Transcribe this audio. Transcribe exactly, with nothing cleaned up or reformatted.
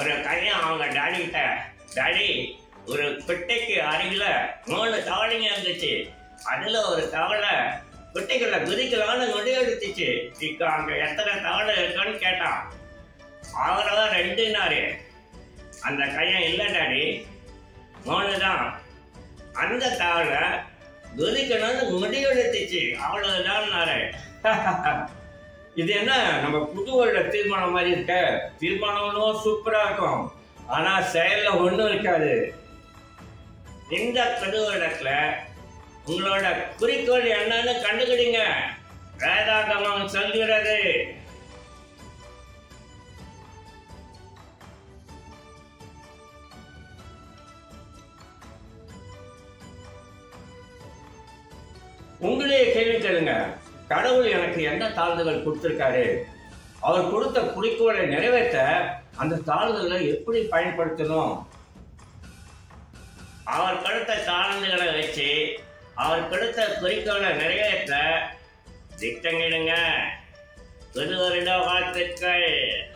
ஒரு கையன் அவங்க டாடிகிட்ட, டாடி ஒரு குட்டைக்கு அருகில் மூணு தவளைங்க இருந்துச்சு, அதில் ஒரு தவளை குட்டைக்குள்ள குதிக்கலான்னு முடிவெடுத்துச்சு, இப்போ அங்கே எத்தனை தவளை இருக்குன்னு கேட்டான். அவங்களதான் ரெண்டுனாரு. அந்த கையன் இல்லை டாடி மூணு தான், அந்த தவளை குதிக்கணும்னு முடிவெடுத்துச்சு அவ்வளவுதான். இது என்ன நம்ம புதுவோட தீர்மானம் மாதிரி இருக்க? தீர்மானம் சூப்பரா இருக்கும், ஆனா செயல்ல ஒன்றும் இருக்காது. இந்த புதுவடத்துல உங்களோட குறிக்கோள் என்னன்னு கண்டுக்கிடுங்க. வேதாகமம் சொல்கிறது உங்களே கேள்வி கேளுங்க, கடவுள் எனக்கு எந்த தாழ்வுகள் கொடுத்திருக்காரு? அவர் கொடுத்த குறிக்கோளை நிறைவேற்ற அந்த தாழ்வுகளை எப்படி பயன்படுத்தணும்? அவர் கொடுத்த தாழ்வுகளை வச்சு அவர் கொடுத்த குறிக்கோளை நிறைவேற்ற திட்டமிடுங்க. புது வருட வாழ்த்துக்கள்.